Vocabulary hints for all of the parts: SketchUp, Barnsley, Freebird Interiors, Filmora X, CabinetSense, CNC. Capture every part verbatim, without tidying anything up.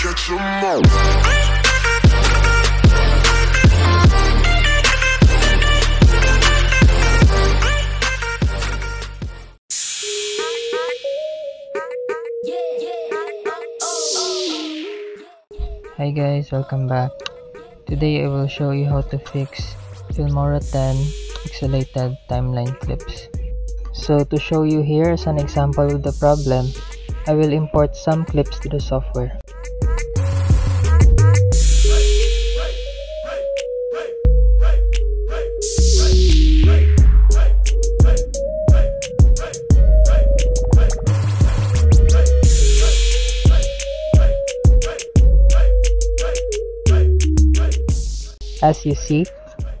catch them all. Hi guys, welcome back. Today I will show you how to fix Filmora ten pixelated timeline clips. So to show you, here is an example of the problem. I will import some clips to the software. As you see,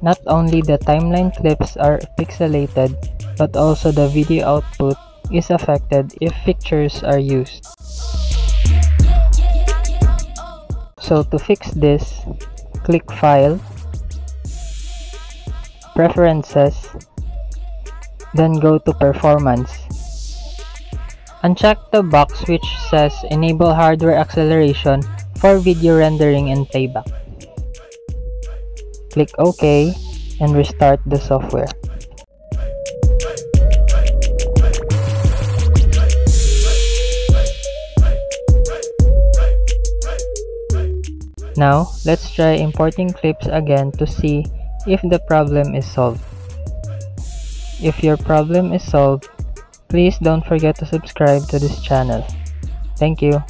not only the timeline clips are pixelated, but also the video output is affected if pictures are used. So to fix this, click File, Preferences, then go to Performance. Uncheck the box which says Enable Hardware Acceleration for video rendering and playback. Click OK and restart the software. Now, let's try importing clips again to see if the problem is solved. If your problem is solved, please don't forget to subscribe to this channel. Thank you.